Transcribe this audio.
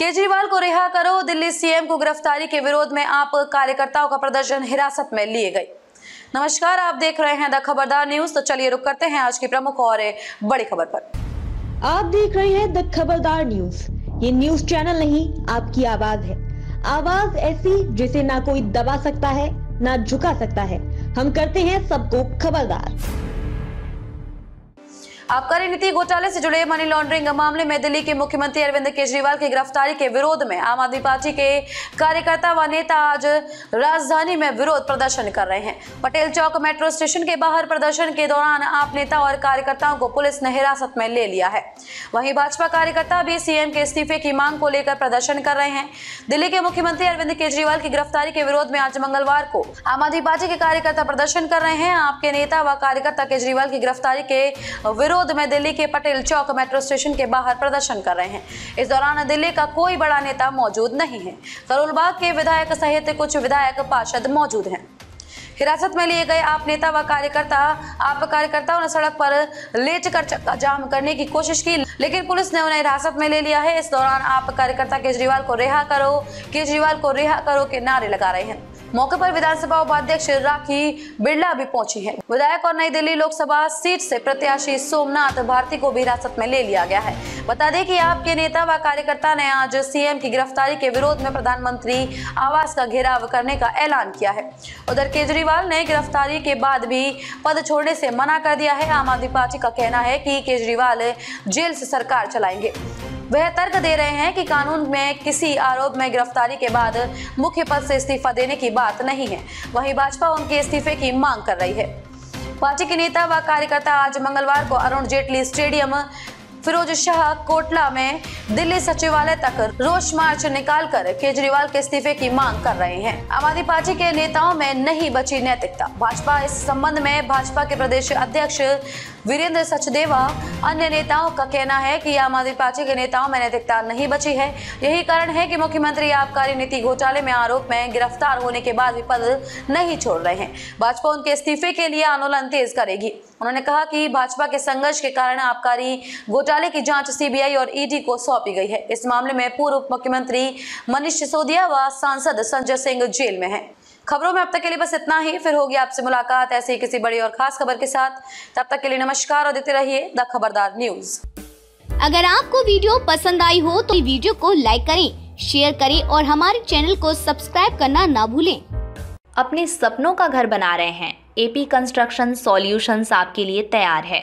केजरीवाल को रिहा करो, दिल्ली सीएम को गिरफ्तारी के विरोध में आप कार्यकर्ताओं का प्रदर्शन हिरासत में लिए गए। नमस्कार, आप देख रहे हैं द खबरदार न्यूज। तो चलिए रुक करते हैं आज की प्रमुख और बड़ी खबर पर। आप देख रहे हैं द खबरदार न्यूज। ये न्यूज चैनल नहीं, आपकी आवाज है। आवाज ऐसी जिसे ना कोई दबा सकता है ना झुका सकता है। हम करते हैं सबको खबरदार। आबकारी नीति घोटाले से जुड़े मनी लॉन्ड्रिंग मामले में दिल्ली के मुख्यमंत्री अरविंद केजरीवाल की गिरफ्तारी के विरोध में आम आदमी पार्टी के कार्यकर्ता व नेता आज राजधानी में विरोध प्रदर्शन कर रहे हैं। पटेल चौक मेट्रो स्टेशन के बाहर प्रदर्शन के दौरान आप नेता और कार्यकर्ताओं को पुलिस ने हिरासत में ले लिया है। वहीं भाजपा कार्यकर्ता भी सीएम के इस्तीफे की मांग को लेकर प्रदर्शन कर रहे हैं। दिल्ली के मुख्यमंत्री अरविंद केजरीवाल की गिरफ्तारी के विरोध में आज मंगलवार को आम आदमी पार्टी के कार्यकर्ता प्रदर्शन कर रहे हैं। आपके नेता व कार्यकर्ता केजरीवाल की गिरफ्तारी के विरोध में दिल्ली के पटेल चौक मेट्रो स्टेशन के बाहर प्रदर्शन कर रहे हैं। इस दौरान दिल्ली का कोई बड़ा नेता मौजूद नहीं है। करोलबाग के विधायक सहित कुछ विधायक पार्षद मौजूद हैं। हिरासत में लिए गए आप नेता व कार्यकर्ता आप कार्यकर्ताओं ने सड़क पर लेट कर चक्का जाम करने की कोशिश की, लेकिन पुलिस ने उन्हें हिरासत में ले लिया है। इस दौरान आप कार्यकर्ता केजरीवाल को रिहा करो, केजरीवाल को रिहा करो के नारे लगा रहे हैं। मौके पर विधानसभा उपाध्यक्ष राखी बिड़ला भी पहुंची है। विधायक और नई दिल्ली लोकसभा सीट से प्रत्याशी सोमनाथ भारती को भी हिरासत में ले लिया गया है। बता दें कि आपके नेता व कार्यकर्ता ने आज सीएम की गिरफ्तारी के विरोध में प्रधानमंत्री आवास का घेराव करने का ऐलान किया है। उधर केजरीवाल ने गिरफ्तारी के बाद भी पद छोड़ने से मना कर दिया है। आम आदमी पार्टी का कहना है कि केजरीवाल जेल से सरकार चलाएंगे। वह तर्क दे रहे हैं कि कानून में किसी आरोप में गिरफ्तारी के बाद मुख्य पद से इस्तीफा देने की बात नहीं है। वहीं भाजपा उनके इस्तीफे की मांग कर रही है। पार्टी के नेता व कार्यकर्ता आज मंगलवार को अरुण जेटली स्टेडियम फिरोज शाह कोटला में दिल्ली सचिवालय तक रोष मार्च निकालकर केजरीवाल के इस्तीफे की मांग कर रहे हैं। आम आदमी पार्टी के नेताओं में नहीं बची नैतिकता। भाजपा इस संबंध में भाजपा के प्रदेश अध्यक्ष वीरेंद्र सचदेवा अन्य नेताओं का कहना है कि आम आदमी पार्टी के नेताओं में नैतिकता नहीं बची है। यही कारण है कि मुख्यमंत्री आबकारी नीति घोटाले में आरोप में गिरफ्तार होने के बाद भी पद नहीं छोड़ रहे हैं। भाजपा उनके इस्तीफे के लिए आंदोलन तेज करेगी। उन्होंने कहा कि भाजपा के संघर्ष के कारण आबकारी घोटाले की जांच सीबीआई और ईडी को सौंपी गई है। इस मामले में पूर्व मुख्यमंत्री मनीष सिसोदिया व सांसद संजय सिंह जेल में हैं। खबरों में अब तक के लिए बस इतना ही। फिर होगी आपसे मुलाकात ऐसी किसी बड़ी और खास खबर के साथ। तब तक के लिए नमस्कार और देते रहिए द खबरदार न्यूज। अगर आपको वीडियो पसंद आई हो तो वीडियो को लाइक करें, शेयर करें और हमारे चैनल को सब्सक्राइब करना ना भूलें। अपने सपनों का घर बना रहे हैं? एपी कंस्ट्रक्शन सॉल्यूशंस आपके लिए तैयार है।